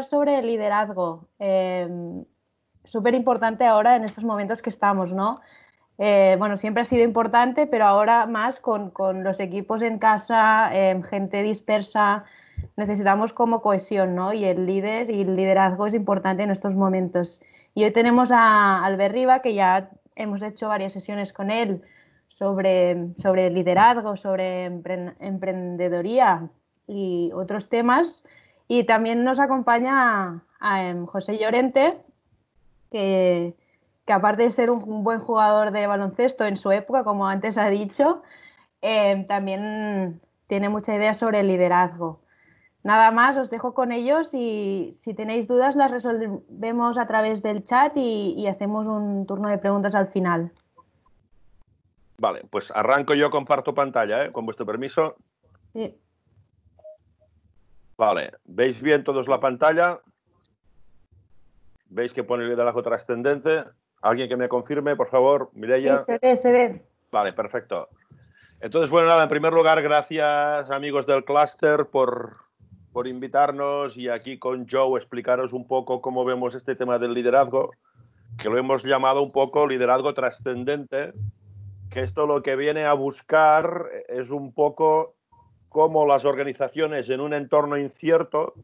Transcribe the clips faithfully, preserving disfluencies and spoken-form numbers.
hablar sobre liderazgo, eh, súper importante ahora en estos momentos que estamos, ¿no? Eh, bueno, siempre ha sido importante, pero ahora más con, con los equipos en casa, eh, gente dispersa, necesitamos como cohesión, ¿no? Y el líder y el liderazgo es importante en estos momentos. Y hoy tenemos a Albert Riva, que ya hemos hecho varias sesiones con él sobre, sobre liderazgo, sobre emprendedoría y otros temas. Y también nos acompaña a, a José Llorente, que, que aparte de ser un, un buen jugador de baloncesto en su época, como antes ha dicho, eh, también tiene mucha idea sobre el liderazgo. Nada más, os dejo con ellos y si tenéis dudas las resolvemos a través del chat y, y hacemos un turno de preguntas al final. Vale, pues arranco yo, comparto pantalla, ¿eh? Con vuestro permiso. Sí. Vale, ¿veis bien todos la pantalla? ¿Veis que pone el liderazgo trascendente? ¿Alguien que me confirme, por favor? Mireia. Sí, se ve, se ve. Vale, perfecto. Entonces, bueno, nada, en primer lugar, gracias amigos del Cluster por, por invitarnos y aquí con Joe explicaros un poco cómo vemos este tema del liderazgo, que lo hemos llamado un poco liderazgo trascendente, que esto lo que viene a buscar es un poco cómo las organizaciones en un entorno incierto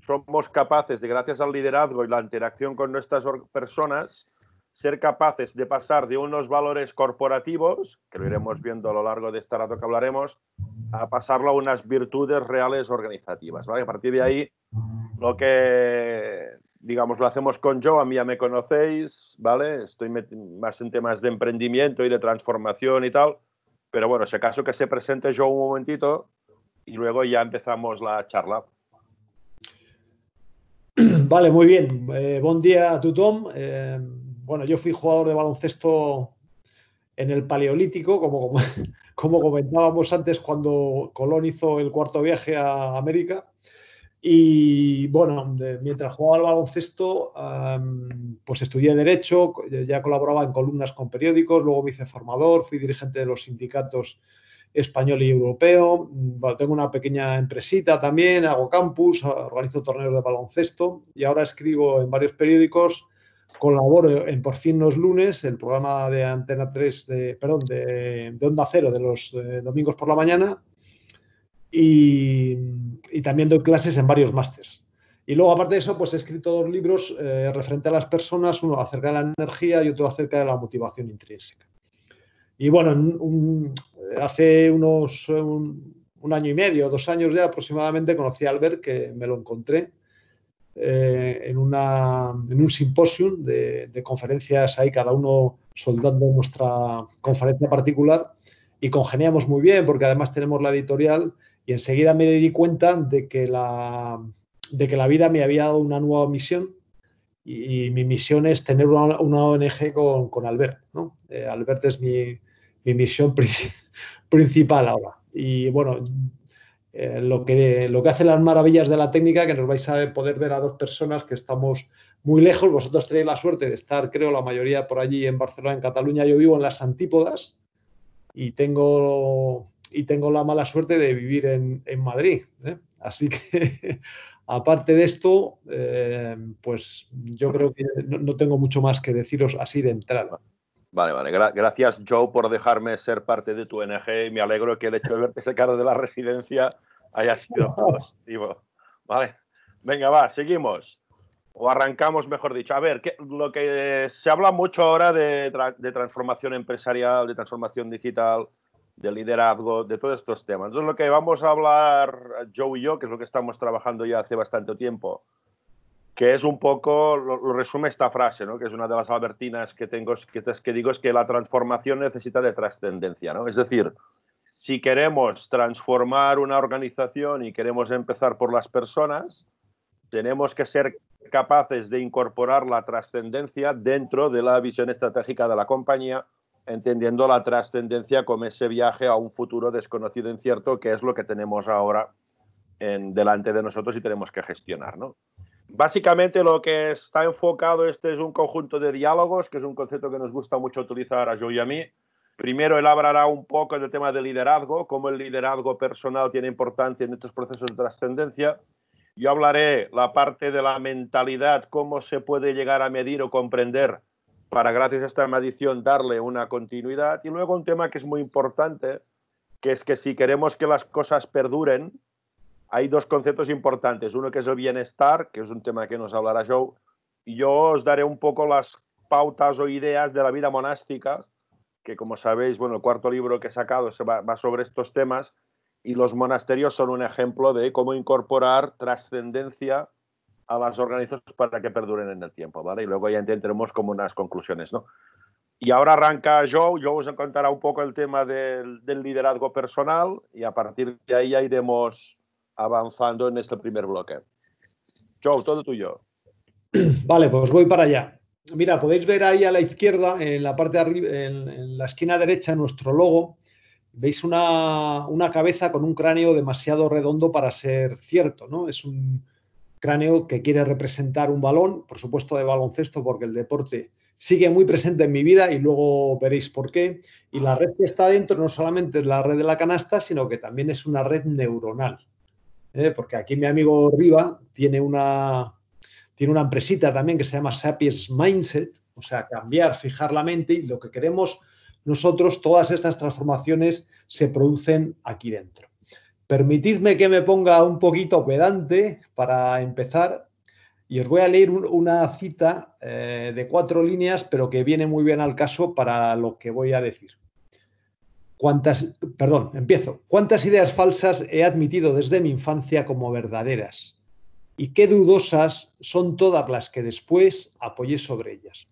somos capaces de, gracias al liderazgo y la interacción con nuestras personas, ser capaces de pasar de unos valores corporativos, que lo iremos viendo a lo largo de este rato que hablaremos, a pasarlo a unas virtudes reales organizativas, ¿vale? A partir de ahí, lo que, digamos, lo hacemos con Joe, a mí ya me conocéis, ¿vale? Estoy más en temas de emprendimiento y de transformación y tal, pero bueno, si acaso que se presente Joe un momentito y luego ya empezamos la charla. Vale, muy bien. Eh, buen día a tu, Tom. Eh, bueno, yo fui jugador de baloncesto en el Paleolítico, como, como, como comentábamos antes cuando Colón hizo el cuarto viaje a América. Y bueno, de, mientras jugaba al baloncesto, um, pues estudié Derecho, ya colaboraba en columnas con periódicos, luego me hice formador, fui dirigente de los sindicatos español y europeo. Bueno, tengo una pequeña empresita también, hago campus, organizo torneos de baloncesto y ahora escribo en varios periódicos, colaboro en Por fin los lunes, el programa de Antena tres, de, perdón, de, de Onda Cero de los eh, domingos por la mañana y, y también doy clases en varios másters. Y luego, aparte de eso, pues he escrito dos libros eh, referente a las personas, uno acerca de la energía y otro acerca de la motivación intrínseca. Y bueno, un, hace unos un, un año y medio, dos años ya aproximadamente, conocí a Albert, que me lo encontré eh, en, una, en un simposium de, de conferencias, ahí cada uno soldando nuestra conferencia particular y congeniamos muy bien porque además tenemos la editorial y enseguida me di cuenta de que la, de que la vida me había dado una nueva misión. Y mi misión es tener una, una O N G con, con Albert, ¿no? Eh, Albert es mi, mi misión pri principal ahora. Y bueno, eh, lo, que, lo que hace las maravillas de la técnica, que nos vais a poder ver a dos personas que estamos muy lejos. Vosotros tenéis la suerte de estar, creo, la mayoría por allí en Barcelona, en Cataluña. Yo vivo en las antípodas y tengo, y tengo la mala suerte de vivir en, en Madrid, ¿eh? Así que... Aparte de esto, eh, pues yo creo que no, no tengo mucho más que deciros así de entrada. Vale, vale. Gra gracias, Joe, por dejarme ser parte de tu O N G. Y me alegro que el hecho de verte sacar de la residencia haya sido positivo. Vale. Venga, va, seguimos. O arrancamos, mejor dicho. A ver, que, lo que se habla mucho ahora de, tra de transformación empresarial, de transformación digital, de liderazgo, de todos estos temas. Entonces, lo que vamos a hablar Joe y yo, que es lo que estamos trabajando ya hace bastante tiempo, que es un poco, lo, lo resume esta frase, ¿no? Que es una de las albertinas que tengo, que, que digo, es que la transformación necesita de trascendencia, ¿no? Es decir, si queremos transformar una organización y queremos empezar por las personas, tenemos que ser capaces de incorporar la trascendencia dentro de la visión estratégica de la compañía, entendiendo la trascendencia como ese viaje a un futuro desconocido, incierto, que es lo que tenemos ahora en, delante de nosotros y tenemos que gestionar, ¿no? Básicamente lo que está enfocado este es un conjunto de diálogos, que es un concepto que nos gusta mucho utilizar a Joe y a mí. Primero él hablará un poco del tema del liderazgo, cómo el liderazgo personal tiene importancia en estos procesos de trascendencia. Yo hablaré la parte de la mentalidad, cómo se puede llegar a medir o comprender para, gracias a esta medición, darle una continuidad. Y luego un tema que es muy importante, que es que si queremos que las cosas perduren, hay dos conceptos importantes. Uno que es el bienestar, que es un tema que nos hablará Joe, y yo os daré un poco las pautas o ideas de la vida monástica, que como sabéis, bueno, el cuarto libro que he sacado se va, va sobre estos temas, y los monasterios son un ejemplo de cómo incorporar trascendencia a las organizaciones para que perduren en el tiempo, ¿vale? Y luego ya entraremos como unas conclusiones, ¿no? Y ahora arranca Joe, Joe os contará un poco el tema del, del liderazgo personal, y a partir de ahí ya iremos avanzando en este primer bloque. Joe, todo tuyo. Vale, pues voy para allá. Mira, podéis ver ahí a la izquierda, en la parte de arriba, en, en la esquina derecha, nuestro logo. Veis una, una cabeza con un cráneo demasiado redondo para ser cierto, ¿no? Es un cráneo que quiere representar un balón, por supuesto de baloncesto, porque el deporte sigue muy presente en mi vida y luego veréis por qué. Y la red que está dentro no solamente es la red de la canasta, sino que también es una red neuronal, ¿eh? Porque aquí mi amigo Riva tiene una... Tiene una empresita también que se llama Sapiens Mindset, o sea, cambiar, fijar la mente, y lo que queremos nosotros, todas estas transformaciones se producen aquí dentro. Permitidme que me ponga un poquito pedante para empezar y os voy a leer un, una cita eh, de cuatro líneas, pero que viene muy bien al caso para lo que voy a decir. ¿Cuántas, perdón, empiezo. ¿Cuántas ideas falsas he admitido desde mi infancia como verdaderas? Y qué dudosas son todas las que después apoyé sobre ellas.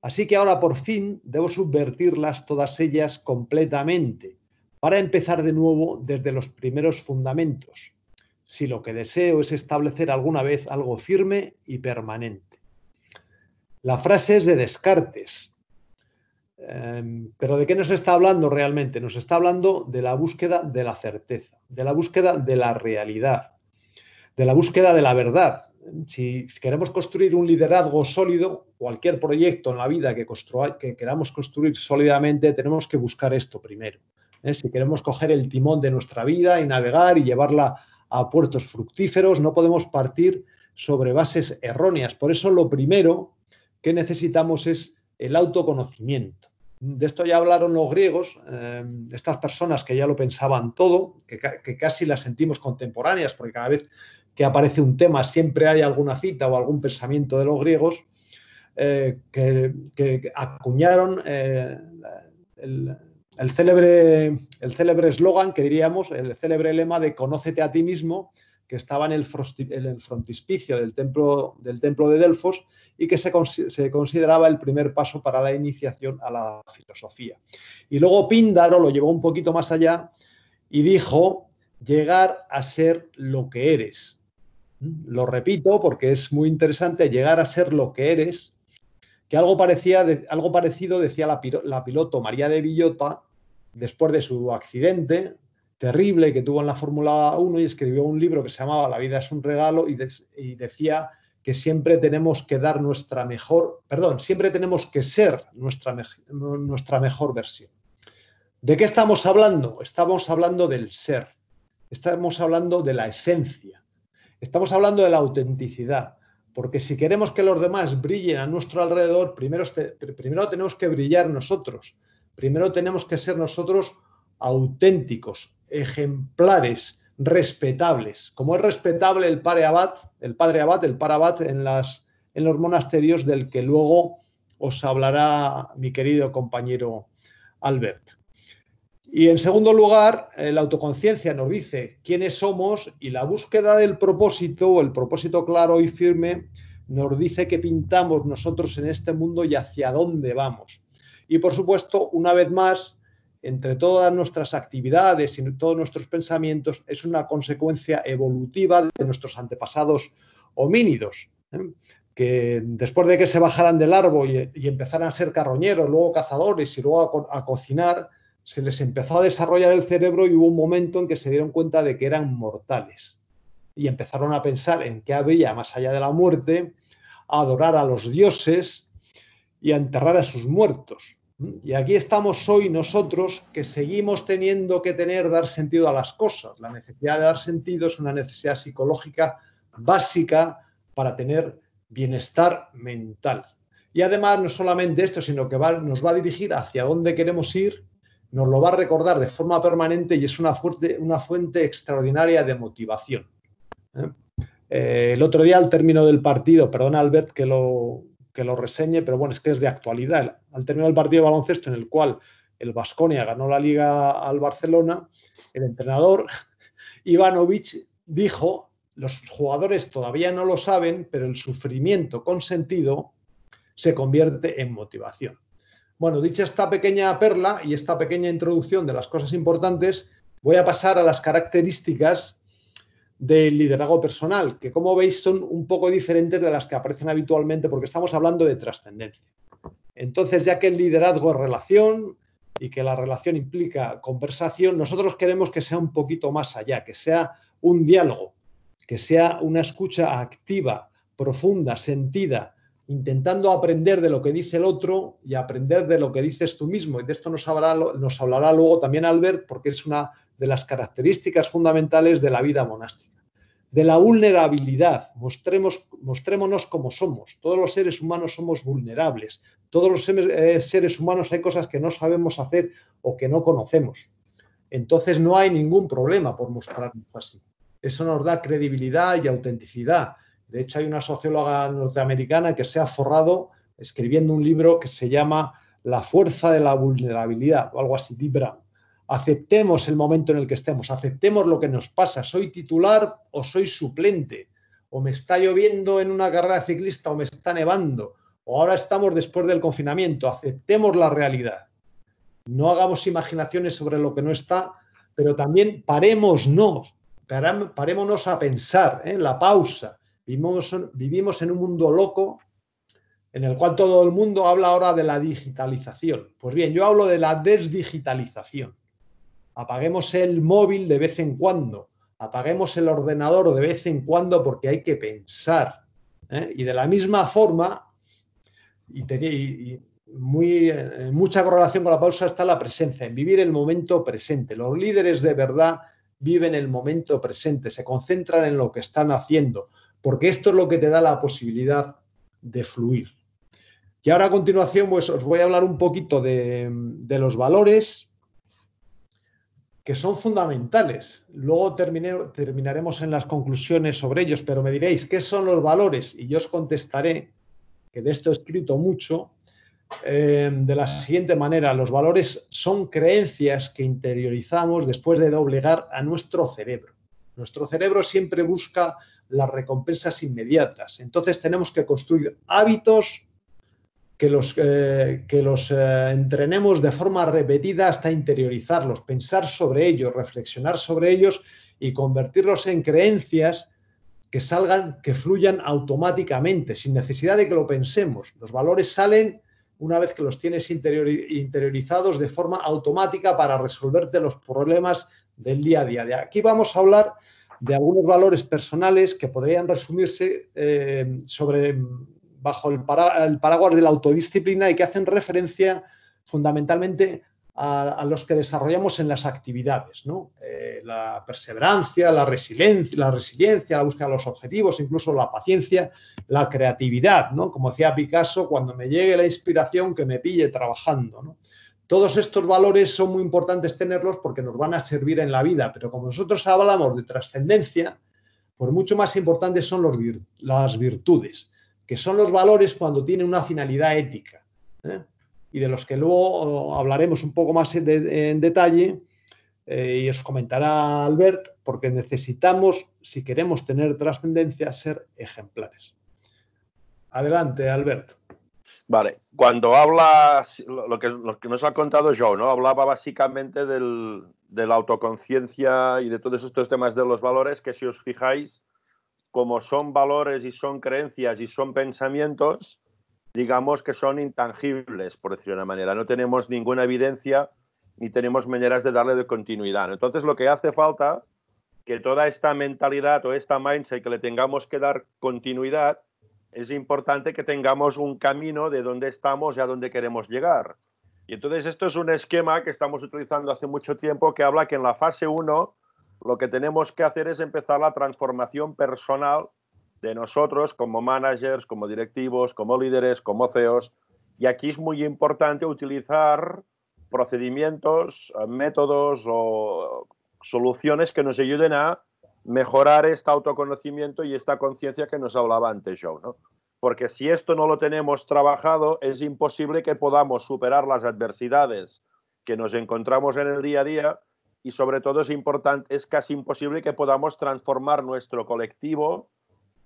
Así que ahora por fin debo subvertirlas todas ellas completamente para empezar de nuevo desde los primeros fundamentos, si lo que deseo es establecer alguna vez algo firme y permanente. La frase es de Descartes. Eh, ¿Pero de qué nos está hablando realmente? Nos está hablando de la búsqueda de la certeza, de la búsqueda de la realidad, de la búsqueda de la verdad. Si queremos construir un liderazgo sólido, cualquier proyecto en la vida que, que queramos construir sólidamente, tenemos que buscar esto primero, ¿eh? Si queremos coger el timón de nuestra vida y navegar y llevarla a puertos fructíferos, no podemos partir sobre bases erróneas. Por eso lo primero que necesitamos es el autoconocimiento. De esto ya hablaron los griegos, eh, estas personas que ya lo pensaban todo, que, que casi las sentimos contemporáneas, porque cada vez que aparece un tema siempre hay alguna cita o algún pensamiento de los griegos, eh, que, que acuñaron eh, el, el célebre el célebre eslogan, que diríamos, el célebre lema de "Conócete a ti mismo", que estaba en el, frosti, en el frontispicio del templo, del templo de Delfos, y que se, se consideraba el primer paso para la iniciación a la filosofía. Y luego Píndaro lo llevó un poquito más allá y dijo: llegar a ser lo que eres. Lo repito porque es muy interesante, llegar a ser lo que eres, que algo, parecía de, algo parecido decía la, la piloto María de Villota después de su accidente terrible que tuvo en la Fórmula uno, y escribió un libro que se llamaba La vida es un regalo, y, des, y decía que siempre tenemos que dar nuestra mejor, perdón, siempre tenemos que ser nuestra, me, nuestra mejor versión. ¿De qué estamos hablando? Estamos hablando del ser, estamos hablando de la esencia. Estamos hablando de la autenticidad, porque si queremos que los demás brillen a nuestro alrededor, primero, primero tenemos que brillar nosotros, primero tenemos que ser nosotros auténticos, ejemplares, respetables. Como es respetable el padre abad, el padre abad, el par abad en, las, en los monasterios, del que luego os hablará mi querido compañero Albert. Y en segundo lugar, la autoconciencia nos dice quiénes somos, y la búsqueda del propósito, o el propósito claro y firme, nos dice qué pintamos nosotros en este mundo y hacia dónde vamos. Y por supuesto, una vez más, entre todas nuestras actividades y todos nuestros pensamientos, es una consecuencia evolutiva de nuestros antepasados homínidos, ¿eh? Que después de que se bajaran del árbol y, y empezaran a ser carroñeros, luego cazadores y luego a, a cocinar, se les empezó a desarrollar el cerebro, y hubo un momento en que se dieron cuenta de que eran mortales y empezaron a pensar en qué había más allá de la muerte, a adorar a los dioses y a enterrar a sus muertos. Y aquí estamos hoy nosotros, que seguimos teniendo que tener, dar sentido a las cosas. La necesidad de dar sentido es una necesidad psicológica básica para tener bienestar mental. Y además, no solamente esto, sino que va, nos va a dirigir hacia dónde queremos ir, nos lo va a recordar de forma permanente y es una fuente, una fuente extraordinaria de motivación. ¿Eh? Eh, el otro día, al término del partido, perdona Albert que lo, que lo reseñe, pero bueno, es que es de actualidad. Al término del partido de baloncesto, en el cual el Baskonia ganó la Liga al Barcelona, el entrenador Ivanovic dijo, los jugadores todavía no lo saben, pero el sufrimiento consentido se convierte en motivación. Bueno, dicha esta pequeña perla y esta pequeña introducción de las cosas importantes, voy a pasar a las características del liderazgo personal, que como veis son un poco diferentes de las que aparecen habitualmente porque estamos hablando de trascendencia. Entonces, ya que el liderazgo es relación y que la relación implica conversación, nosotros queremos que sea un poquito más allá, que sea un diálogo, que sea una escucha activa, profunda, sentida, intentando aprender de lo que dice el otro y aprender de lo que dices tú mismo. Y de esto nos hablará, nos hablará luego también Albert, porque es una de las características fundamentales de la vida monástica. De la vulnerabilidad, mostremos, mostrémonos como somos. Todos los seres humanos somos vulnerables. Todos los seres humanos hay cosas que no sabemos hacer o que no conocemos. Entonces no hay ningún problema por mostrarnos así. Eso nos da credibilidad y autenticidad. De hecho, hay una socióloga norteamericana que se ha forrado escribiendo un libro que se llama La fuerza de la vulnerabilidad, o algo así, de Brown. Aceptemos el momento en el que estemos, aceptemos lo que nos pasa. ¿Soy titular o soy suplente? O me está lloviendo en una carrera ciclista o me está nevando. O ahora estamos después del confinamiento. Aceptemos la realidad. No hagamos imaginaciones sobre lo que no está, pero también parémonos, parémonos a pensar, ¿eh? La pausa. Vivimos, vivimos en un mundo loco en el cual todo el mundo habla ahora de la digitalización. Pues bien, yo hablo de la desdigitalización. Apaguemos el móvil de vez en cuando, apaguemos el ordenador de vez en cuando porque hay que pensar, ¿eh? Y de la misma forma, y, te, y muy, en mucha correlación con la pausa está la presencia, en vivir el momento presente. Los líderes de verdad viven el momento presente, se concentran en lo que están haciendo, porque esto es lo que te da la posibilidad de fluir. Y ahora a continuación pues, os voy a hablar un poquito de, de los valores que son fundamentales. Luego terminé, terminaremos en las conclusiones sobre ellos, pero me diréis, ¿qué son los valores? Y yo os contestaré, que de esto he escrito mucho, eh, de la siguiente manera. Los valores son creencias que interiorizamos después de doblegar a nuestro cerebro. Nuestro cerebro siempre busca las recompensas inmediatas. Entonces tenemos que construir hábitos que los, eh, que los eh, entrenemos de forma repetida hasta interiorizarlos, pensar sobre ellos, reflexionar sobre ellos y convertirlos en creencias que salgan, que fluyan automáticamente, sin necesidad de que lo pensemos. Los valores salen una vez que los tienes interiorizados de forma automática para resolverte los problemas del día a día. Aquí vamos a hablar de algunos valores personales que podrían resumirse eh, sobre, bajo el, para, el paraguas de la autodisciplina y que hacen referencia fundamentalmente a, a los que desarrollamos en las actividades, ¿no? Eh, la perseverancia, la resiliencia, la resiliencia, la búsqueda de los objetivos, incluso la paciencia, la creatividad, ¿no? Como decía Picasso, cuando me llegue la inspiración que me pille trabajando, ¿no? Todos estos valores son muy importantes tenerlos porque nos van a servir en la vida, pero como nosotros hablamos de trascendencia, pues mucho más importantes son los virt- las virtudes, que son los valores cuando tienen una finalidad ética, ¿eh? Y de los que luego hablaremos un poco más en, de en detalle eh, y os comentará Albert, porque necesitamos, si queremos tener trascendencia, ser ejemplares. Adelante, Albert. Vale, cuando hablas, lo que, lo que nos ha contado Joe, ¿no? Hablaba básicamente del, de la autoconciencia y de todos estos temas de los valores, que si os fijáis, como son valores y son creencias y son pensamientos, digamos que son intangibles, por decirlo de una manera. No tenemos ninguna evidencia ni tenemos maneras de darle de continuidad, ¿no? Entonces, lo que hace falta, que toda esta mentalidad o esta mindset que le tengamos que dar continuidad, es importante que tengamos un camino de dónde estamos y a dónde queremos llegar. Y entonces esto es un esquema que estamos utilizando hace mucho tiempo que habla que en la fase uno lo que tenemos que hacer es empezar la transformación personal de nosotros como managers, como directivos, como líderes, como C E Os. Y aquí es muy importante utilizar procedimientos, métodos o soluciones que nos ayuden a mejorar este autoconocimiento y esta conciencia que nos hablaba antes Joe, ¿no? Porque si esto no lo tenemos trabajado, es imposible que podamos superar las adversidades que nos encontramos en el día a día y sobre todo es importante, es casi imposible que podamos transformar nuestro colectivo,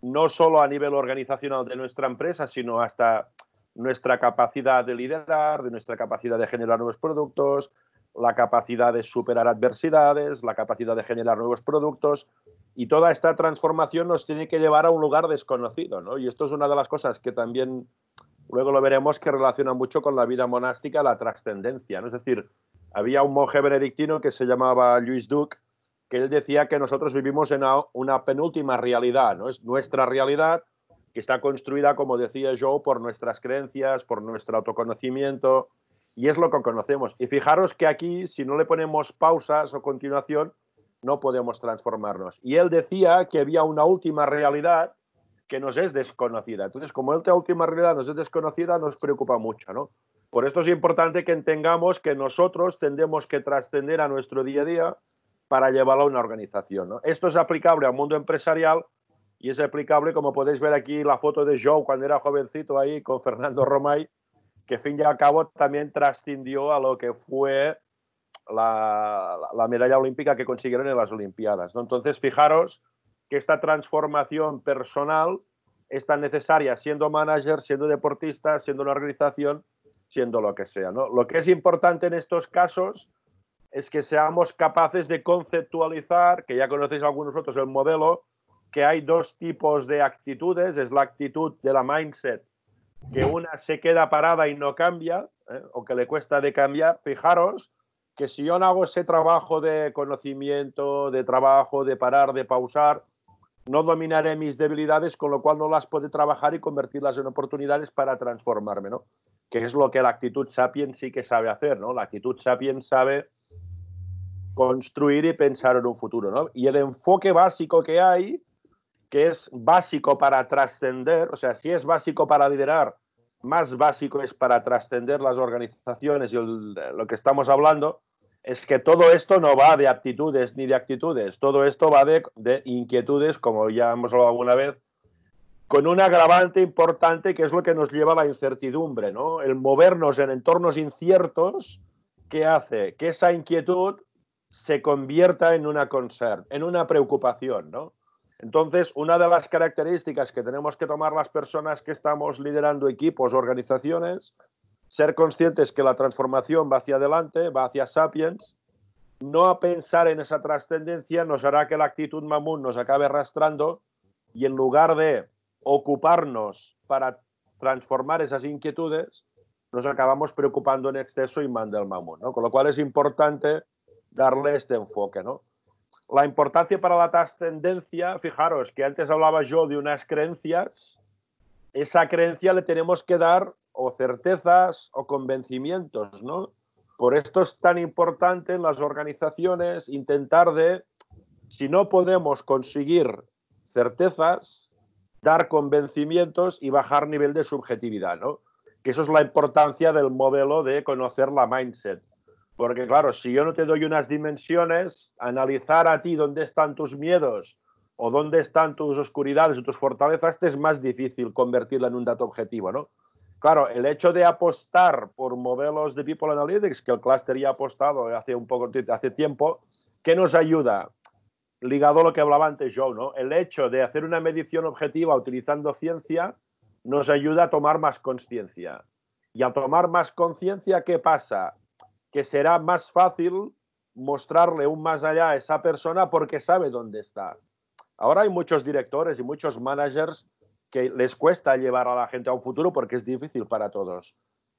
no solo a nivel organizacional de nuestra empresa, sino hasta nuestra capacidad de liderar, de nuestra capacidad de generar nuevos productos, la capacidad de superar adversidades, la capacidad de generar nuevos productos. Y toda esta transformación nos tiene que llevar a un lugar desconocido, ¿no? Y esto es una de las cosas que también, luego lo veremos, que relaciona mucho con la vida monástica, la trascendencia, ¿no? Es decir, había un monje benedictino que se llamaba Luis Duque, que él decía que nosotros vivimos en una, una penúltima realidad, ¿no? Es nuestra realidad que está construida, como decía Joe, por nuestras creencias, por nuestro autoconocimiento, y es lo que conocemos. Y fijaros que aquí, si no le ponemos pausas o continuación, no podemos transformarnos. Y él decía que había una última realidad que nos es desconocida. Entonces, como esta última realidad nos es desconocida, nos preocupa mucho, ¿no? Por esto es importante que entendamos que nosotros tendemos que trascender a nuestro día a día para llevarlo a una organización, ¿no? Esto es aplicable al mundo empresarial y es aplicable, como podéis ver aquí, la foto de Joe cuando era jovencito ahí con Fernando Romay, que fin y al cabo también trascendió a lo que fue La, la, la medalla olímpica que consiguieron en las Olimpiadas, ¿no? Entonces, fijaros que esta transformación personal es tan necesaria siendo manager, siendo deportista, siendo una organización, siendo lo que sea, ¿no? Lo que es importante en estos casos es que seamos capaces de conceptualizar, que ya conocéis algunos otros el modelo, que hay dos tipos de actitudes. Es la actitud de la mindset, que una se queda parada y no cambia, ¿eh? O que le cuesta de cambiar. Fijaros que si yo no hago ese trabajo de conocimiento, de trabajo, de parar, de pausar, no dominaré mis debilidades, con lo cual no las podré trabajar y convertirlas en oportunidades para transformarme, ¿no? Que es lo que la actitud Sapiens sí que sabe hacer, ¿no? La actitud Sapiens sabe construir y pensar en un futuro, ¿no? Y el enfoque básico que hay, que es básico para trascender, o sea, si es básico para liderar, más básico es para trascender las organizaciones y el, lo que estamos hablando, es que todo esto no va de aptitudes ni de actitudes, todo esto va de, de inquietudes, como ya hemos hablado alguna vez, con un agravante importante que es lo que nos lleva a la incertidumbre, ¿no? El movernos en entornos inciertos, ¿qué hace? Que esa inquietud se convierta en una concern, en una preocupación, ¿no? Entonces, una de las características que tenemos que tomar las personas que estamos liderando equipos, organizaciones, ser conscientes que la transformación va hacia adelante, va hacia Sapiens. No a pensar en esa trascendencia nos hará que la actitud mamut nos acabe arrastrando y en lugar de ocuparnos para transformar esas inquietudes, nos acabamos preocupando en exceso y manda el mamut, ¿no? Con lo cual es importante darle este enfoque, ¿no? La importancia para la trascendencia, fijaros que antes hablaba yo de unas creencias, esa creencia le tenemos que dar o certezas o convencimientos, ¿no? Por esto es tan importante en las organizaciones intentar de, si no podemos conseguir certezas, dar convencimientos y bajar nivel de subjetividad, ¿no? Que eso es la importancia del modelo de conocer la mindset. Porque, claro, si yo no te doy unas dimensiones, analizar a ti dónde están tus miedos o dónde están tus oscuridades o tus fortalezas, te es más difícil convertirla en un dato objetivo, ¿no? Claro, el hecho de apostar por modelos de People Analytics, que el Cluster ya ha apostado hace, un poco, hace tiempo, ¿qué nos ayuda? Ligado a lo que hablaba antes Joe, ¿no? El hecho de hacer una medición objetiva utilizando ciencia nos ayuda a tomar más conciencia. Y al tomar más conciencia, ¿qué pasa? Que será más fácil mostrarle un más allá a esa persona porque sabe dónde está. Ahora hay muchos directores y muchos managers que les cuesta llevar a la gente a un futuro porque es difícil para todos.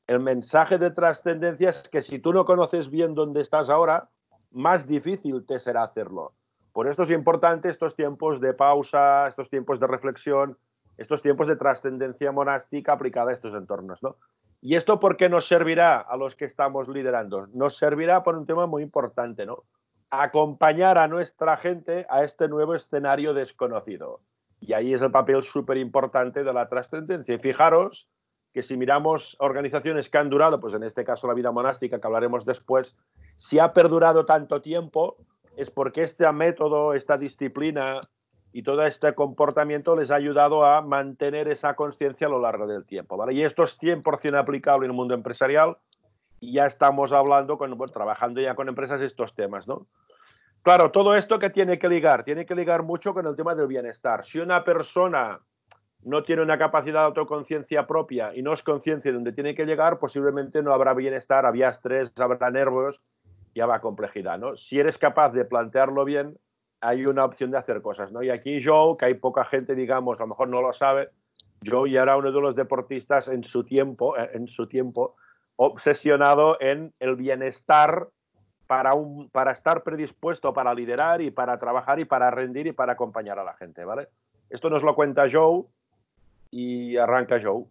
El mensaje de trascendencia es que si tú no conoces bien dónde estás ahora, más difícil te será hacerlo. Por esto es importante estos tiempos de pausa, estos tiempos de reflexión, estos tiempos de trascendencia monástica aplicada a estos entornos, ¿no? ¿Y esto por qué nos servirá a los que estamos liderando? Nos servirá por un tema muy importante, ¿no? Acompañar a nuestra gente a este nuevo escenario desconocido. Y ahí es el papel súper importante de la trascendencia. Y fijaros que si miramos organizaciones que han durado, pues en este caso la vida monástica, que hablaremos después, si ha perdurado tanto tiempo es porque este método, esta disciplina y todo este comportamiento les ha ayudado a mantener esa consciencia a lo largo del tiempo, ¿vale? Y esto es cien por cien aplicable en el mundo empresarial y ya estamos hablando, con, bueno, trabajando ya con empresas estos temas, ¿no? Claro, todo esto que tiene que ligar, tiene que ligar mucho con el tema del bienestar. Si una persona no tiene una capacidad de autoconciencia propia y no es consciente de dónde tiene que llegar, posiblemente no habrá bienestar, habrá estrés, habrá nervios y habrá complejidad, ¿no? Si eres capaz de plantearlo bien, hay una opción de hacer cosas, ¿no? Y aquí Joe, que hay poca gente, digamos, a lo mejor no lo sabe, Joe ya era uno de los deportistas en su tiempo, en su tiempo, obsesionado en el bienestar para, un, para estar predispuesto para liderar y para trabajar y para rendir y para acompañar a la gente, ¿vale? Esto nos lo cuenta Joe y arranca Joe.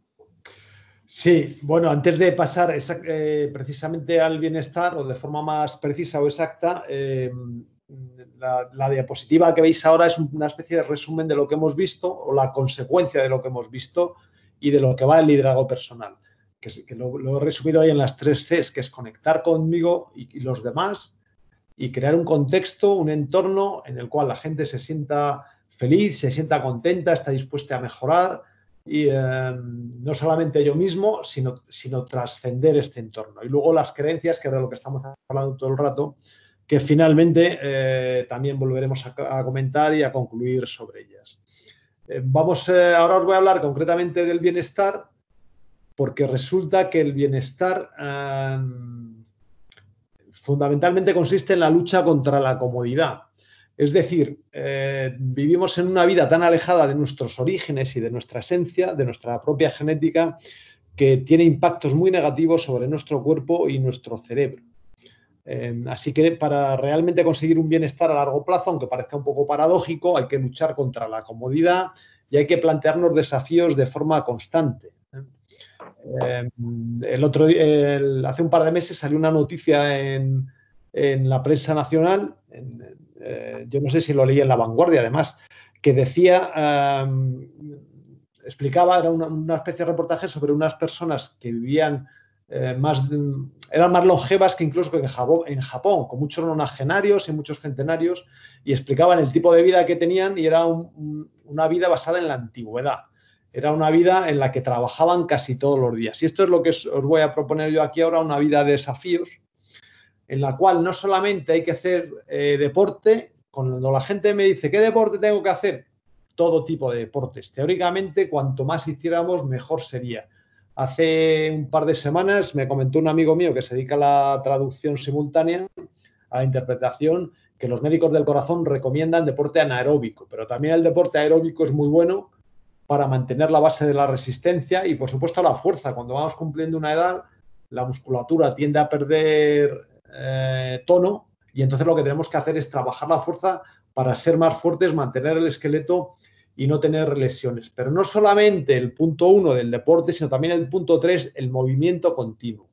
Sí, bueno, antes de pasar exact, eh, precisamente al bienestar o de forma más precisa o exacta, eh, La, la diapositiva que veis ahora es una especie de resumen de lo que hemos visto o la consecuencia de lo que hemos visto y de lo que va el liderazgo personal, que, que lo, lo he resumido ahí en las tres Cs, que es conectar conmigo y, y los demás y crear un contexto, un entorno en el cual la gente se sienta feliz, se sienta contenta, está dispuesta a mejorar y eh, no solamente yo mismo, sino, sino trascender este entorno. Y luego las creencias, que era lo que estamos hablando todo el rato, que finalmente eh, también volveremos a, a comentar y a concluir sobre ellas. Eh, vamos, eh, ahora os voy a hablar concretamente del bienestar, porque resulta que el bienestar eh, fundamentalmente consiste en la lucha contra la comodidad. Es decir, eh, vivimos en una vida tan alejada de nuestros orígenes y de nuestra esencia, de nuestra propia genética, que tiene impactos muy negativos sobre nuestro cuerpo y nuestro cerebro. Eh, así que para realmente conseguir un bienestar a largo plazo, aunque parezca un poco paradójico, hay que luchar contra la comodidad y hay que plantearnos desafíos de forma constante. Eh, el otro, el, hace un par de meses salió una noticia en, en la prensa nacional, en, eh, yo no sé si lo leí en La Vanguardia además, que decía, eh, explicaba, era una, una especie de reportaje sobre unas personas que vivían Eh, más, eran más longevas que incluso en Japón, en Japón, con muchos nonagenarios y muchos centenarios, y explicaban el tipo de vida que tenían y era un, un, una vida basada en la antigüedad. Era una vida en la que trabajaban casi todos los días. Y esto es lo que os voy a proponer yo aquí ahora, una vida de desafíos, en la cual no solamente hay que hacer eh, deporte. Cuando la gente me dice, ¿qué deporte tengo que hacer? Todo tipo de deportes. Teóricamente, cuanto más hiciéramos, mejor sería. Hace un par de semanas me comentó un amigo mío que se dedica a la traducción simultánea, a la interpretación, que los médicos del corazón recomiendan deporte anaeróbico, pero también el deporte aeróbico es muy bueno para mantener la base de la resistencia y, por supuesto, la fuerza. Cuando vamos cumpliendo una edad, la musculatura tiende a perder eh, tono y entonces lo que tenemos que hacer es trabajar la fuerza para ser más fuertes, mantener el esqueleto y no tener lesiones. Pero no solamente el punto uno del deporte, sino también el punto tres, el movimiento continuo.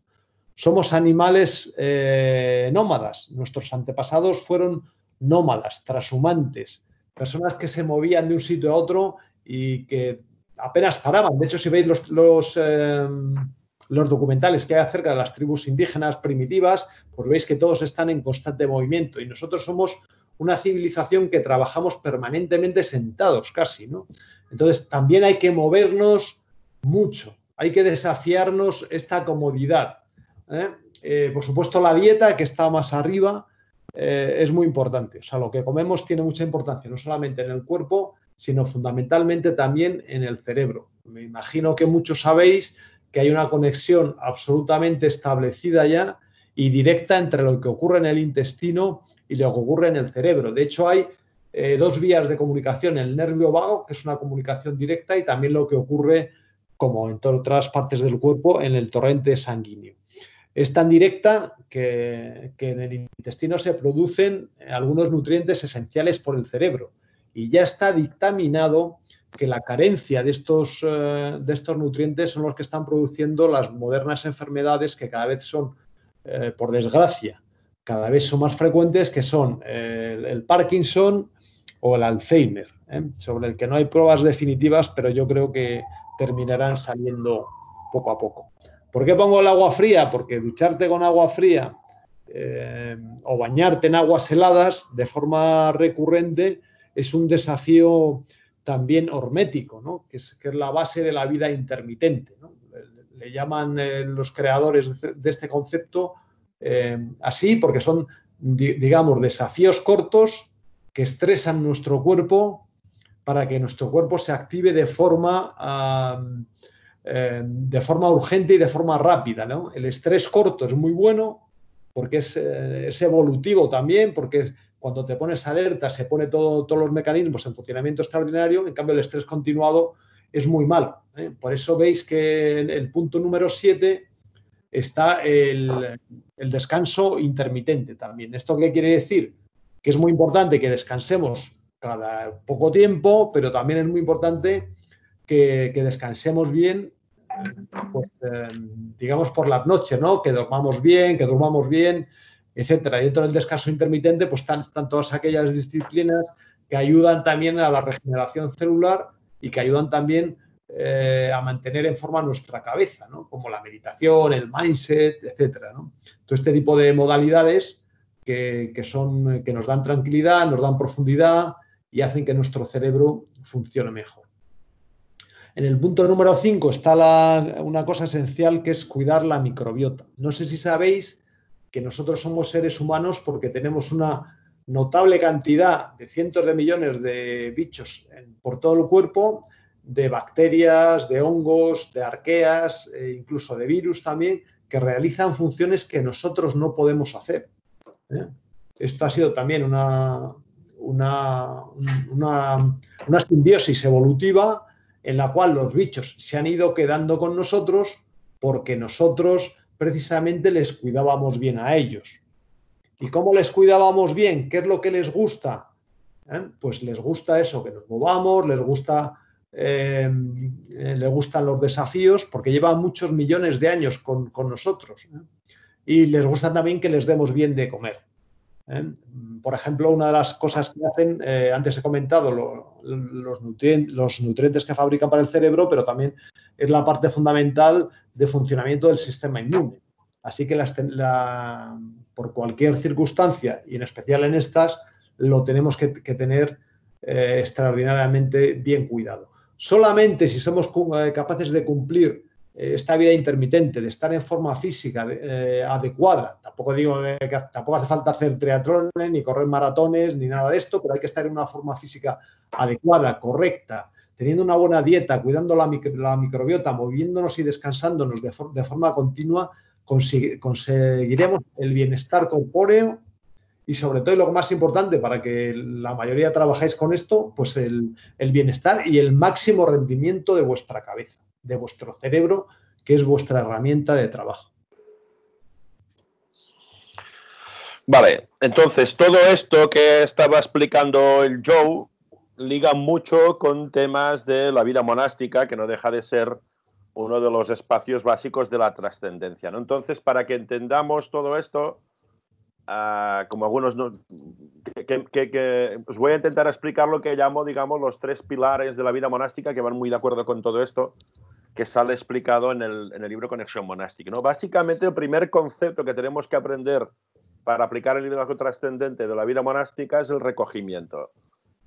Somos animales eh, nómadas. Nuestros antepasados fueron nómadas, trashumantes, personas que se movían de un sitio a otro y que apenas paraban. De hecho, si veis los, los, eh, los documentales que hay acerca de las tribus indígenas primitivas, pues veis que todos están en constante movimiento y nosotros somos una civilización que trabajamos permanentemente sentados casi, ¿no? Entonces, también hay que movernos mucho, hay que desafiarnos esta comodidad, ¿eh? Eh, por supuesto, la dieta, que está más arriba, eh, es muy importante. O sea, lo que comemos tiene mucha importancia, no solamente en el cuerpo, sino fundamentalmente también en el cerebro. Me imagino que muchos sabéis que hay una conexión absolutamente establecida ya y directa entre lo que ocurre en el intestino y lo que ocurre en el cerebro. De hecho, hay eh, dos vías de comunicación, el nervio vago, que es una comunicación directa, y también lo que ocurre, como en todas otras partes del cuerpo, en el torrente sanguíneo. Es tan directa que, que en el intestino se producen algunos nutrientes esenciales por el cerebro y ya está dictaminado que la carencia de estos, eh, de estos nutrientes son los que están produciendo las modernas enfermedades que cada vez son, eh, por desgracia, cada vez son más frecuentes, que son el, el Parkinson o el Alzheimer. ¿eh? sobre el que no hay pruebas definitivas, pero yo creo que terminarán saliendo poco a poco. ¿Por qué pongo el agua fría? Porque ducharte con agua fría eh, o bañarte en aguas heladas de forma recurrente es un desafío también hormético, ¿no? que, es, que es la base de la vida intermitente, ¿no? Le, le llaman eh, los creadores de, de este concepto eh, así porque son, di, digamos, desafíos cortos que estresan nuestro cuerpo para que nuestro cuerpo se active de forma, ah, eh, de forma urgente y de forma rápida, ¿no? El estrés corto es muy bueno porque es, eh, es evolutivo también, porque es, cuando te pones alerta se pone todo, todos los mecanismos en funcionamiento extraordinario, en cambio el estrés continuado es muy malo, ¿eh? Por eso veis que en el punto número siete está el, el descanso intermitente también. ¿Esto qué quiere decir? Que es muy importante que descansemos cada poco tiempo, pero también es muy importante que, que descansemos bien, pues, eh, digamos por las noches, ¿no? Que dormamos bien, que durmamos bien, etcétera. Y dentro del descanso intermitente, pues están, están todas aquellas disciplinas que ayudan también a la regeneración celular y que ayudan también eh, a mantener en forma nuestra cabeza, ¿no? Como la meditación, el mindset, etcétera, ¿no? Todo este tipo de modalidades que, que, son, que nos dan tranquilidad, nos dan profundidad y hacen que nuestro cerebro funcione mejor. En el punto número cinco está la, una cosa esencial, que es cuidar la microbiota. No sé si sabéis que nosotros somos seres humanos porque tenemos una notable cantidad de cientos de millones de bichos por todo el cuerpo, de bacterias, de hongos, de arqueas, e incluso de virus también, que realizan funciones que nosotros no podemos hacer, ¿eh? Esto ha sido también una, una, una, una simbiosis evolutiva en la cual los bichos se han ido quedando con nosotros porque nosotros precisamente les cuidábamos bien a ellos. ¿Y cómo les cuidábamos bien? ¿Qué es lo que les gusta? ¿Eh? Pues les gusta eso, que nos movamos, les gusta, eh, les gustan los desafíos, porque llevan muchos millones de años con, con nosotros, ¿eh? Y les gusta también que les demos bien de comer, ¿eh? Por ejemplo, una de las cosas que hacen, eh, antes he comentado lo, los, nutrien, los nutrientes que fabrican para el cerebro, pero también es la parte fundamental de funcionamiento del sistema inmune. Así que las, la, por cualquier circunstancia, y en especial en estas, lo tenemos que, que tener eh, extraordinariamente bien cuidado. Solamente si somos capaces de cumplir eh, esta vida intermitente, de estar en forma física de, eh, adecuada, tampoco digo eh, que tampoco hace falta hacer triatlones, ni correr maratones, ni nada de esto, pero hay que estar en una forma física adecuada, correcta, teniendo una buena dieta, cuidando la, micro, la microbiota, moviéndonos y descansándonos de, for, de forma continua, consigue, conseguiremos el bienestar corpóreo y, sobre todo, y lo más importante para que la mayoría trabajéis con esto, pues el, el bienestar y el máximo rendimiento de vuestra cabeza, de vuestro cerebro, que es vuestra herramienta de trabajo. Vale, entonces, todo esto que estaba explicando el Joe ligan mucho con temas de la vida monástica, que no deja de ser uno de los espacios básicos de la trascendencia, ¿no? Entonces, para que entendamos todo esto, uh, como algunos... No, que, que, que, os voy a intentar explicar lo que llamo, digamos, los tres pilares de la vida monástica, que van muy de acuerdo con todo esto, que sale explicado en el, en el libro Conexión Monástica, ¿no? Básicamente, el primer concepto que tenemos que aprender para aplicar el liderazgo trascendente de la vida monástica es el recogimiento.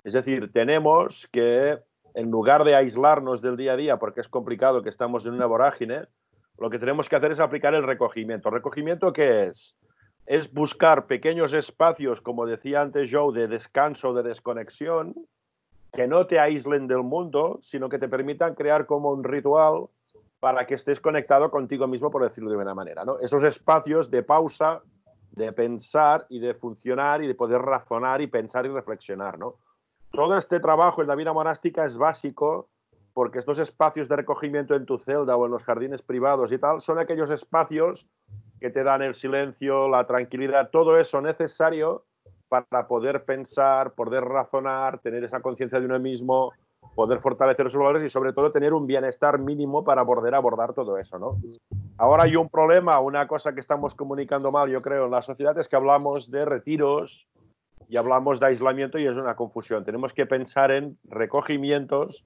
Es decir, tenemos que, en lugar de aislarnos del día a día, porque es complicado, que estamos en una vorágine, lo que tenemos que hacer es aplicar el recogimiento. ¿El recogimiento qué es? Es buscar pequeños espacios, como decía antes Joe, de descanso, de desconexión, que no te aíslen del mundo, sino que te permitan crear como un ritual para que estés conectado contigo mismo, por decirlo de buena manera, ¿no? Esos espacios de pausa, de pensar y de funcionar y de poder razonar y pensar y reflexionar, ¿no? Todo este trabajo en la vida monástica es básico porque estos espacios de recogimiento en tu celda o en los jardines privados y tal son aquellos espacios que te dan el silencio, la tranquilidad, todo eso necesario para poder pensar, poder razonar, tener esa conciencia de uno mismo, poder fortalecer los valores y, sobre todo, tener un bienestar mínimo para poder abordar todo eso, ¿no? Ahora hay un problema, una cosa que estamos comunicando mal, yo creo, en la sociedad, es que hablamos de retiros, y hablamos de aislamiento y es una confusión. Tenemos que pensar en recogimientos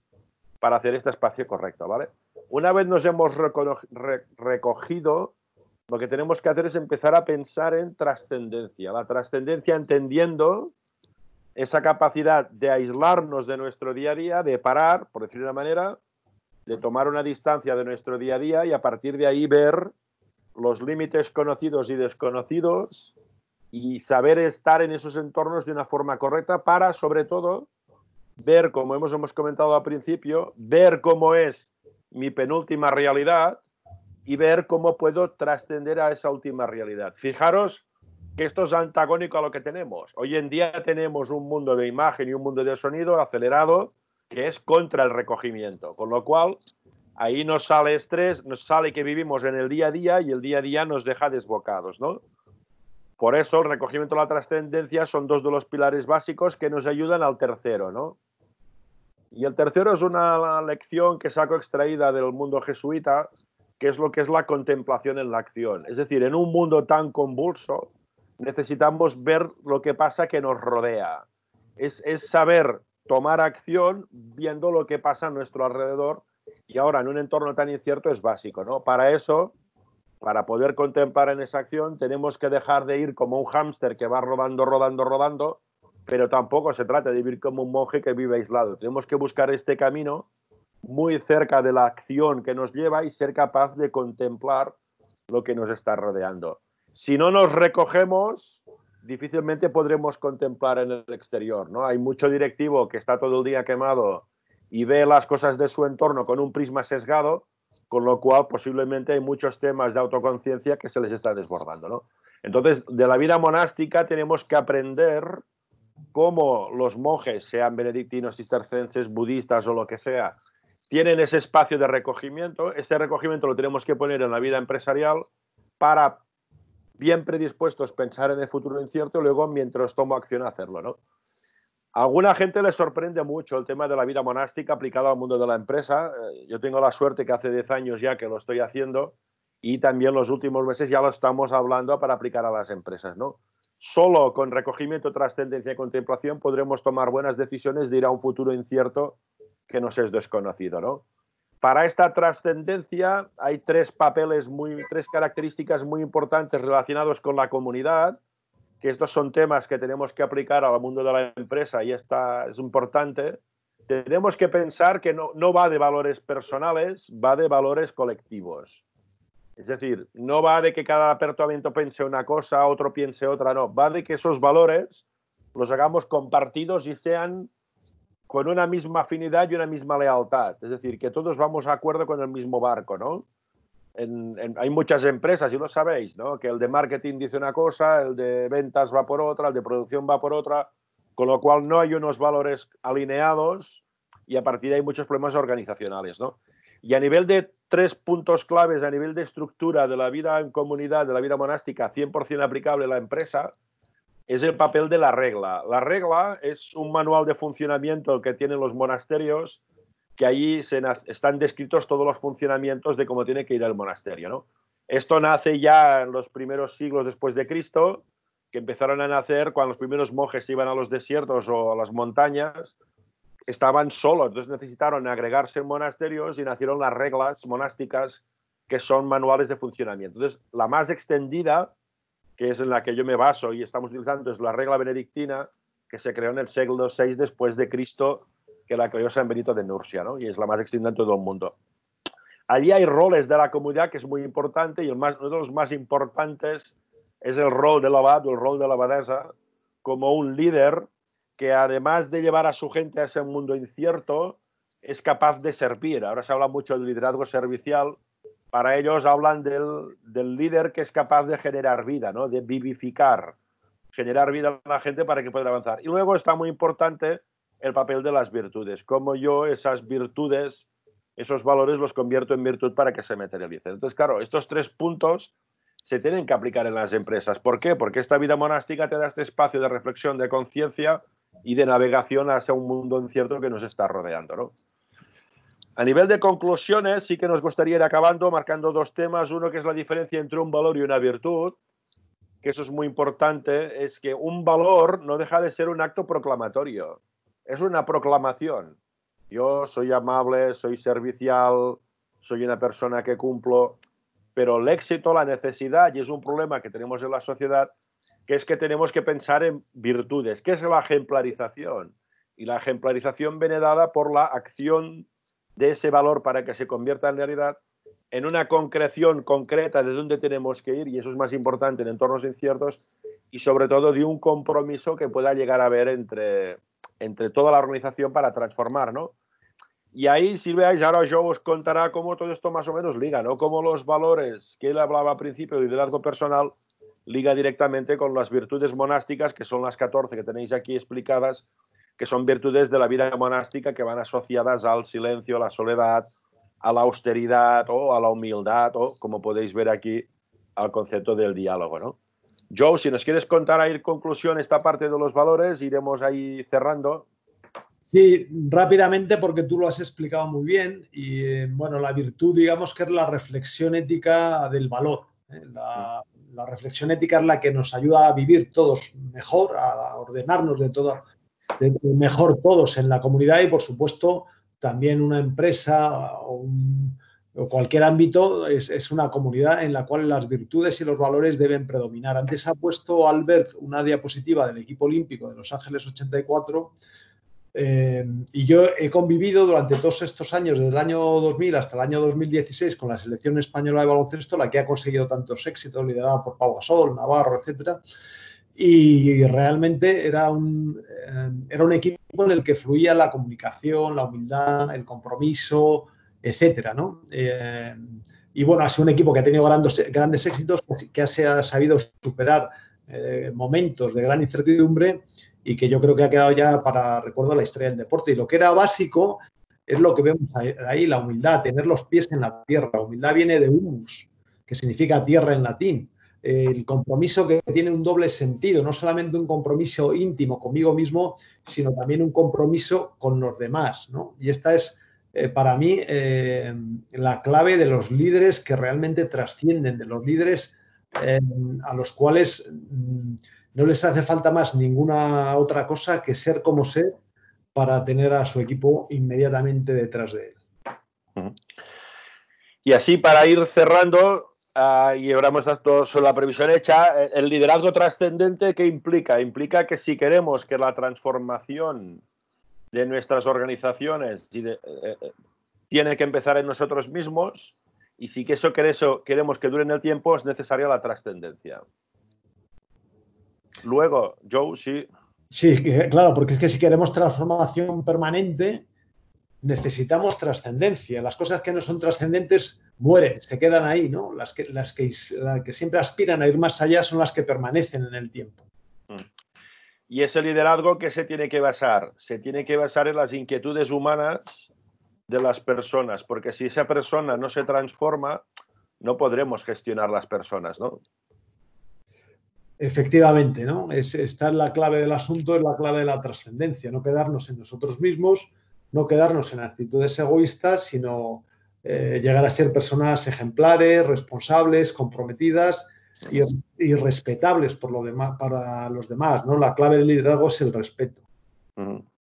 para hacer este espacio correcto, ¿vale? Una vez nos hemos recogido, lo que tenemos que hacer es empezar a pensar en trascendencia. La trascendencia entendiendo esa capacidad de aislarnos de nuestro día a día, de parar, por decirlo de una manera, de tomar una distancia de nuestro día a día y a partir de ahí ver los límites conocidos y desconocidos y saber estar en esos entornos de una forma correcta para, sobre todo, ver, como hemos, hemos comentado al principio, ver cómo es mi penúltima realidad y ver cómo puedo trascender a esa última realidad. Fijaros que esto es antagónico a lo que tenemos. Hoy en día tenemos un mundo de imagen y un mundo de sonido acelerado que es contra el recogimiento, con lo cual ahí nos sale estrés, nos sale que vivimos en el día a día y el día a día nos deja desbocados, ¿no? Por eso el recogimiento y la trascendencia son dos de los pilares básicos que nos ayudan al tercero, ¿no? Y el tercero es una lección que saco extraída del mundo jesuita, que es lo que es la contemplación en la acción. Es decir, en un mundo tan convulso necesitamos ver lo que pasa que nos rodea. Es, es saber tomar acción viendo lo que pasa a nuestro alrededor y ahora en un entorno tan incierto es básico, ¿no? Para eso, para poder contemplar en esa acción, tenemos que dejar de ir como un hámster que va rodando, rodando, rodando, pero tampoco se trata de vivir como un monje que vive aislado. Tenemos que buscar este camino muy cerca de la acción que nos lleva y ser capaz de contemplar lo que nos está rodeando. Si no nos recogemos, difícilmente podremos contemplar en el exterior, ¿no? Hay mucho directivo que está todo el día quemado y ve las cosas de su entorno con un prisma sesgado, con lo cual posiblemente hay muchos temas de autoconciencia que se les está desbordando, ¿no? Entonces, de la vida monástica tenemos que aprender cómo los monjes, sean benedictinos, cistercenses, budistas o lo que sea, tienen ese espacio de recogimiento. Ese recogimiento lo tenemos que poner en la vida empresarial para, bien predispuestos, pensar en el futuro incierto y luego, mientras tomo acción, hacerlo, ¿no? A alguna gente le sorprende mucho el tema de la vida monástica aplicado al mundo de la empresa. Yo tengo la suerte que hace diez años ya que lo estoy haciendo y también los últimos meses ya lo estamos hablando para aplicar a las empresas, ¿no? Solo con recogimiento, trascendencia y contemplación podremos tomar buenas decisiones de ir a un futuro incierto que nos es desconocido, ¿no? Para esta trascendencia hay tres papeles, muy, tres características muy importantes relacionados con la comunidad, que estos son temas que tenemos que aplicar al mundo de la empresa y esta es importante. Tenemos que pensar que no, no va de valores personales, va de valores colectivos. Es decir, no va de que cada departamento piense una cosa, otro piense otra, no. Va de que esos valores los hagamos compartidos y sean con una misma afinidad y una misma lealtad. Es decir, que todos vamos de acuerdo con el mismo barco, ¿no? En, en, hay muchas empresas, y lo sabéis, ¿no? Que el de marketing dice una cosa, el de ventas va por otra, el de producción va por otra, con lo cual no hay unos valores alineados y a partir de ahí muchos problemas organizacionales, ¿no? Y a nivel de tres puntos claves, a nivel de estructura de la vida en comunidad, de la vida monástica, cien por ciento aplicable a la empresa, es el papel de la regla. La regla es un manual de funcionamiento que tienen los monasterios, que allí se están descritos todos los funcionamientos de cómo tiene que ir el monasterio, ¿no? Esto nace ya en los primeros siglos después de Cristo, que empezaron a nacer cuando los primeros monjes iban a los desiertos o a las montañas, estaban solos, entonces necesitaron agregarse en monasterios y nacieron las reglas monásticas, que son manuales de funcionamiento. Entonces, la más extendida, que es en la que yo me baso y estamos utilizando, es la regla benedictina, que se creó en el siglo sexto después de Cristo, que la creó San Benito de Nursia, ¿no? Y es la más extendida en todo el mundo. Allí hay roles de la comunidad que es muy importante y el más, uno de los más importantes es el rol del abad o el rol de la abadesa como un líder que, además de llevar a su gente a ese mundo incierto, es capaz de servir. Ahora se habla mucho del liderazgo servicial. Para ellos hablan del, del líder que es capaz de generar vida, ¿no? De vivificar, generar vida a la gente para que pueda avanzar. Y luego está muy importante el papel de las virtudes, cómo yo esas virtudes, esos valores los convierto en virtud para que se materialicen. Entonces, claro, estos tres puntos se tienen que aplicar en las empresas. ¿Por qué? Porque esta vida monástica te da este espacio de reflexión, de conciencia y de navegación hacia un mundo incierto que nos está rodeando, ¿no? A nivel de conclusiones, sí que nos gustaría ir acabando marcando dos temas. Uno que es la diferencia entre un valor y una virtud, que eso es muy importante, es que un valor no deja de ser un acto proclamatorio. Es una proclamación. Yo soy amable, soy servicial, soy una persona que cumplo, pero el éxito, la necesidad, y es un problema que tenemos en la sociedad, que es que tenemos que pensar en virtudes. ¿Qué es la ejemplarización? Y la ejemplarización viene dada por la acción de ese valor para que se convierta en realidad, en una concreción concreta de dónde tenemos que ir, y eso es más importante en entornos inciertos, y sobre todo de un compromiso que pueda llegar a haber entre, entre toda la organización para transformar, ¿no? Y ahí, si veáis, ahora yo os contará cómo todo esto más o menos liga, ¿no? Cómo los valores que él hablaba al principio de liderazgo personal liga directamente con las virtudes monásticas, que son las catorce que tenéis aquí explicadas, que son virtudes de la vida monástica que van asociadas al silencio, a la soledad, a la austeridad o a la humildad, o como podéis ver aquí, al concepto del diálogo, ¿no? Joe, si nos quieres contar a ir conclusión esta parte de los valores, iremos ahí cerrando. Sí, rápidamente, porque tú lo has explicado muy bien. Y eh, bueno, la virtud, digamos que es la reflexión ética del valor, ¿eh? La, la reflexión ética es la que nos ayuda a vivir todos mejor, a ordenarnos de todo, de mejor todos en la comunidad y, por supuesto, también una empresa o, un, o cualquier ámbito es, es una comunidad en la cual las virtudes y los valores deben predominar. Antes ha puesto Albert una diapositiva del equipo olímpico de Los Ángeles ochenta y cuatro eh, y yo he convivido durante todos estos años, desde el año dos mil hasta el año dos mil dieciséis, con la selección española de baloncesto, la que ha conseguido tantos éxitos, liderada por Pau Gasol, Navarro, etcétera. Y realmente era un, era un equipo en el que fluía la comunicación, la humildad, el compromiso, etcétera, ¿no? Eh, y bueno, ha sido un equipo que ha tenido grandes, grandes éxitos, que se ha sabido superar eh, momentos de gran incertidumbre y que yo creo que ha quedado ya para recuerdo la historia del deporte. Y lo que era básico es lo que vemos ahí, la humildad, tener los pies en la tierra. La humildad viene de humus, que significa tierra en latín. El compromiso que tiene un doble sentido, no solamente un compromiso íntimo conmigo mismo, sino también un compromiso con los demás, ¿no? Y esta es, eh, para mí, eh, la clave de los líderes que realmente trascienden, de los líderes eh, a los cuales mm, no les hace falta más ninguna otra cosa que ser como ser para tener a su equipo inmediatamente detrás de él. Y así, para ir cerrando... Uh, y ahora hemos dado la previsión hecha, el liderazgo trascendente, ¿qué implica? Implica que si queremos que la transformación de nuestras organizaciones y de, eh, eh, tiene que empezar en nosotros mismos, y si que eso, que eso queremos que dure en el tiempo, es necesaria la trascendencia. Luego, Joe, sí. Sí, que, claro, porque es que si queremos transformación permanente, necesitamos trascendencia. Las cosas que no son trascendentes mueren, se quedan ahí, ¿no? Las que, las, que, las que siempre aspiran a ir más allá son las que permanecen en el tiempo. Y ese liderazgo, ¿qué se tiene que basar? Se tiene que basar en las inquietudes humanas de las personas, porque si esa persona no se transforma, no podremos gestionar las personas, ¿no? Efectivamente, ¿no? Es, esta es la clave del asunto, es la clave de la trascendencia, no quedarnos en nosotros mismos, no quedarnos en actitudes egoístas, sino... Eh, llegar a ser personas ejemplares, responsables, comprometidas y, y respetables por lo demás, para los demás, ¿no? La clave del liderazgo es el respeto. Uh-huh.